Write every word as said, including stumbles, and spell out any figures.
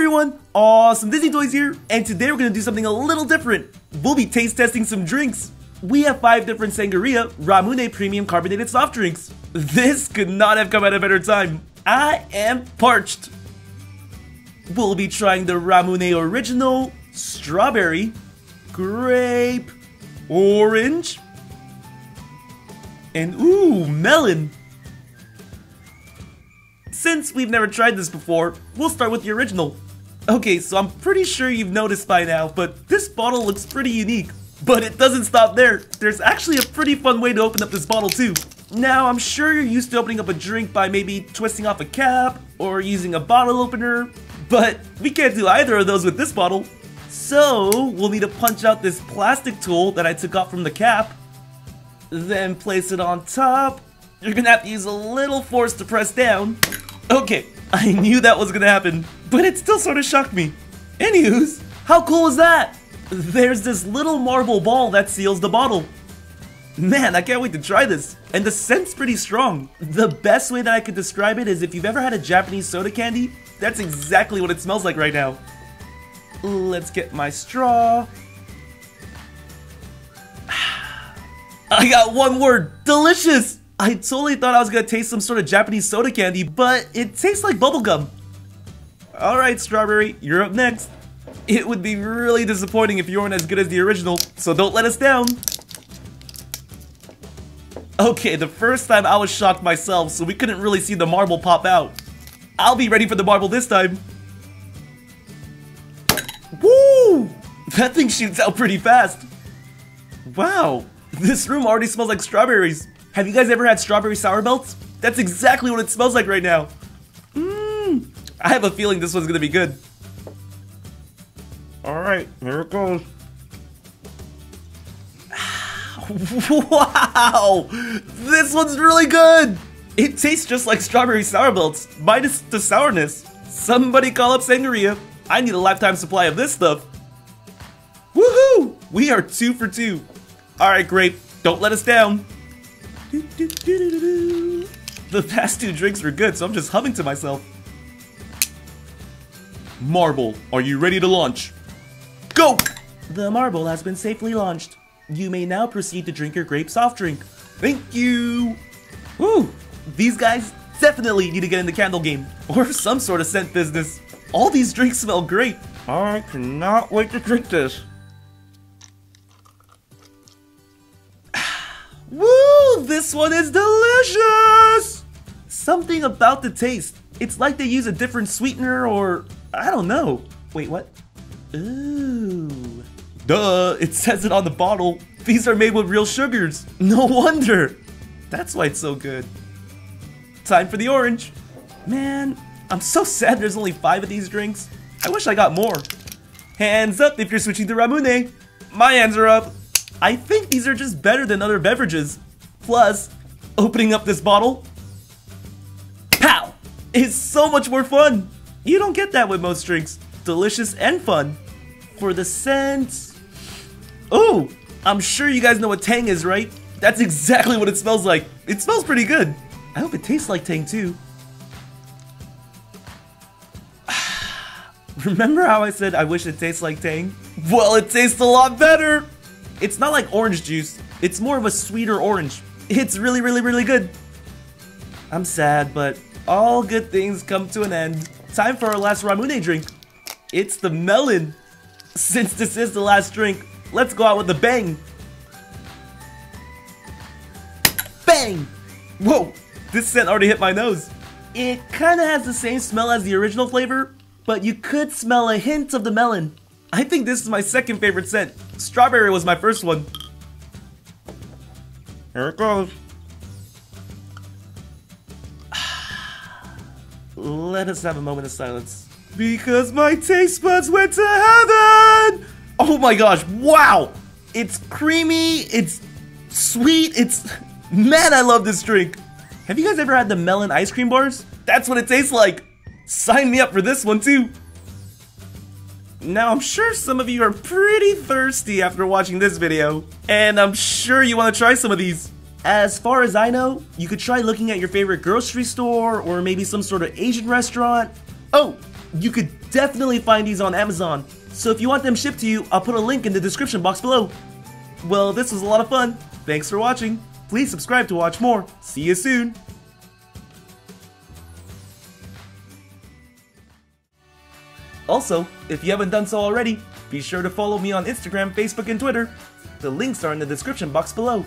everyone, awesome Disney Toys here, and today we're gonna do something a little different. We'll be taste testing some drinks. We have five different Sangaria Ramune premium carbonated soft drinks. This could not have come at a better time. I am parched. We'll be trying the Ramune original, strawberry, grape, orange, and ooh, melon. Since we've never tried this before, we'll start with the original. Okay, so I'm pretty sure you've noticed by now, but this bottle looks pretty unique. But it doesn't stop there. There's actually a pretty fun way to open up this bottle too. Now, I'm sure you're used to opening up a drink by maybe twisting off a cap or using a bottle opener, but we can't do either of those with this bottle. So we'll need to punch out this plastic tool that I took off from the cap, then place it on top. You're gonna have to use a little force to press down. Okay, I knew that was gonna happen, but it still sort of shocked me. Anywho's, how cool is that? There's this little marble ball that seals the bottle. Man, I can't wait to try this, and the scent's pretty strong. The best way that I could describe it is if you've ever had a Japanese soda candy, that's exactly what it smells like right now. Let's get my straw. I got one word, delicious! I totally thought I was gonna taste some sort of Japanese soda candy, but it tastes like bubblegum. Alright, Strawberry, you're up next. It would be really disappointing if you weren't as good as the original, so don't let us down. Okay, the first time I was shocked myself, so we couldn't really see the marble pop out. I'll be ready for the marble this time. Woo! That thing shoots out pretty fast. Wow, this room already smells like strawberries. Have you guys ever had Strawberry Sour Belts? That's exactly what it smells like right now. Mmm. I have a feeling this one's gonna be good. Alright, here it goes. Wow! This one's really good! It tastes just like Strawberry Sour Belts, minus the sourness. Somebody call up Sangaria. I need a lifetime supply of this stuff. Woohoo! We are two for two. Alright, grape, don't let us down. Do, do, do, do, do. The past two drinks were good, so I'm just humming to myself. Marble, are you ready to launch? Go! The marble has been safely launched. You may now proceed to drink your grape soft drink. Thank you! Woo! These guys definitely need to get in the candle game, or some sort of scent business. All these drinks smell great. I cannot wait to drink this. This one is delicious! Something about the taste. It's like they use a different sweetener or... I don't know. Wait, what? Ooh. Duh, it says it on the bottle. These are made with real sugars. No wonder. That's why it's so good. Time for the orange. Man, I'm so sad there's only five of these drinks. I wish I got more. Hands up if you're switching to Ramune. My hands are up. I think these are just better than other beverages. Plus, opening up this bottle, pow, is so much more fun. You don't get that with most drinks. Delicious and fun. For the scent, oh, I'm sure you guys know what Tang is, right? That's exactly what it smells like. It smells pretty good. I hope it tastes like Tang too. Remember how I said I wish it tastes like Tang? Well, it tastes a lot better. It's not like orange juice. It's more of a sweeter orange. It's really, really, really good. I'm sad, but all good things come to an end. Time for our last Ramune drink. It's the melon. Since this is the last drink, let's go out with a bang. Bang! Whoa, this scent already hit my nose. It kinda has the same smell as the original flavor, but you could smell a hint of the melon. I think this is my second favorite scent. Strawberry was my first one. Here it goes. Let us have a moment of silence. Because my taste buds went to heaven! Oh my gosh, wow! It's creamy, it's sweet, it's... Man, I love this drink! Have you guys ever had the melon ice cream bars? That's what it tastes like! Sign me up for this one too! Now, I'm sure some of you are pretty thirsty after watching this video, and I'm sure you want to try some of these. As far as I know, you could try looking at your favorite grocery store or maybe some sort of Asian restaurant. Oh, You could definitely find these on Amazon, so if you want them shipped to you, I'll put a link in the description box below. Well, this was a lot of fun. Thanks for watching. Please subscribe to watch more. See you soon. Also, if you haven't done so already, be sure to follow me on Instagram, Facebook, and Twitter. The links are in the description box below.